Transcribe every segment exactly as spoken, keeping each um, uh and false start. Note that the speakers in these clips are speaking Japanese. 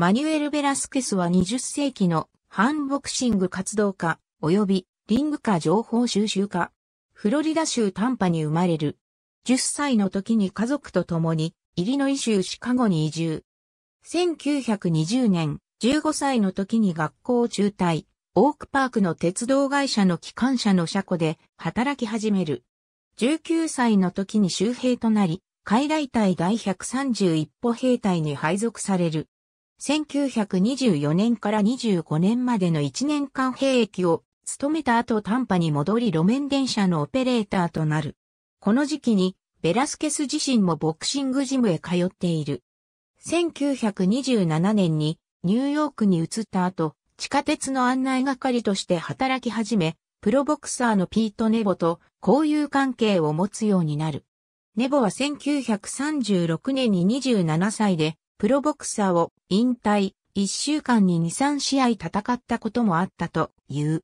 マニュエル・ベラスケスはにじゅっ世紀の反ボクシング活動家及びリング下情報収集家。フロリダ州タンパに生まれる。じゅっ歳の時に家族と共にイリノイ州シカゴに移住。せんきゅうひゃくにじゅうねん、じゅうご歳の時に学校を中退。オークパークの鉄道会社の機関車の車庫で働き始める。じゅうきゅう歳の時に州兵となり、傀儡隊第ひゃくさんじゅういち歩兵隊に配属される。せんきゅうひゃくにじゅうよねんからにじゅうごねんまでのいちねんかん兵役を務めた後タンパに戻り路面電車のオペレーターとなる。この時期にベラスケス自身もボクシングジムへ通っている。せんきゅうひゃくにじゅうななねんにニューヨークに移った後、地下鉄の案内係として働き始め、プロボクサーのピート・ネボと交友関係を持つようになる。ネボはせんきゅうひゃくさんじゅうろくねんににじゅうなな歳でプロボクサーを引退、いっしゅうかんにに、さん試合戦ったこともあったという。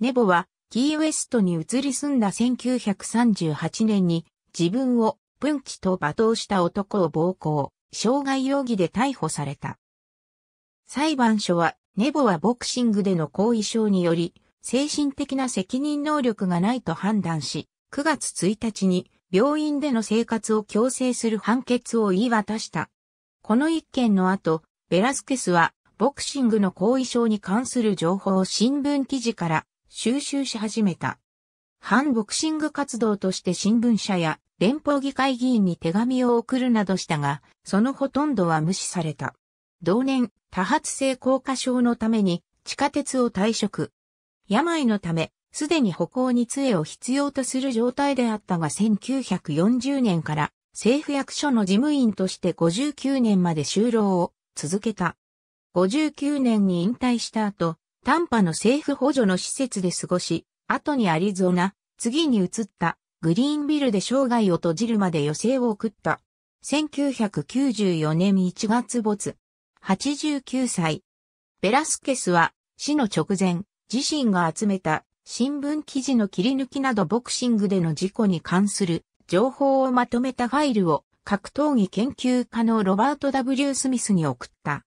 ネボはキーウエストに移り住んだせんきゅうひゃくさんじゅうはちねんに自分をプンチと罵倒した男を暴行、傷害容疑で逮捕された。裁判所はネボはボクシングでの後遺症により、精神的な責任能力がないと判断し、くがつついたちに病院での生活を強制する判決を言い渡した。この一件の後、ベラスケスはボクシングの後遺症に関する情報を新聞記事から収集し始めた。反ボクシング活動として新聞社や連邦議会議員に手紙を送るなどしたが、そのほとんどは無視された。同年、多発性硬化症のために地下鉄を退職。病のため、すでに歩行に杖を必要とする状態であったがせんきゅうひゃくよんじゅうねんから政府役所の事務員としてごじゅうきゅうねんまで就労を続けた。ごじゅうきゅうねんに引退した後、タンパの政府補助の施設で過ごし、後にアリゾナ、次に移ったグリーンビルで生涯を閉じるまで余生を送った。せんきゅうひゃくきゅうじゅうよねんいちがつ没。はちじゅうきゅう歳。ベラスケスは死の直前、自身が集めた新聞記事の切り抜きなどボクシングでの事故に関する情報をまとめたファイルを格闘技研究家のロバート ダブリュー スミスに送った。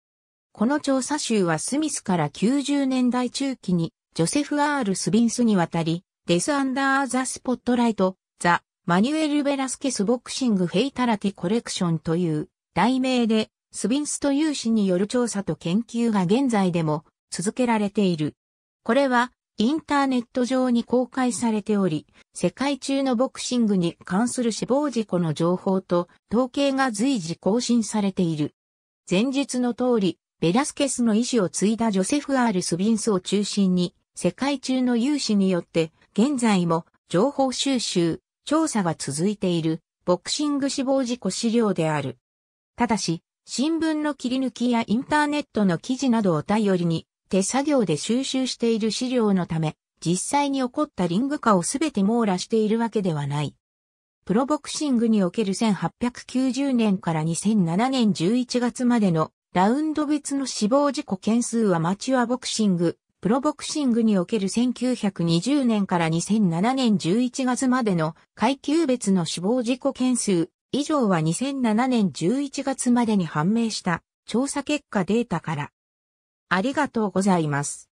この調査集はスミスからきゅうじゅうねんだい中期にジョセフ アール スビンスに渡り、デス・アンダー・ザ・スポットライト、ザ・マニュエル・ベラスケスボクシング・フェイタラティ・コレクションという題名でスビンスと有志による調査と研究が現在でも続けられている。これはインターネット上に公開されており、世界中のボクシングに関する死亡事故の情報と統計が随時更新されている。前述の通り、ベラスケスの遺志を継いだジョセフ アール スビンスを中心に、世界中の有志によって現在も情報収集、調査が続いているボクシング死亡事故資料である。ただし、新聞の切り抜きやインターネットの記事などを頼りに手作業で収集している資料のため、実際に起こったリング下をすべて網羅しているわけではない。プロボクシングにおけるせんはっぴゃくきゅうじゅうねんからにせんななねんじゅういちがつまでのラウンド別の死亡事故件数はアマチュアボクシング、プロボクシングにおけるせんきゅうひゃくにじゅうねんからにせんななねんじゅういちがつまでの階級別の死亡事故件数、以上はにせんななねんじゅういちがつまでに判明した調査結果データから。ありがとうございます。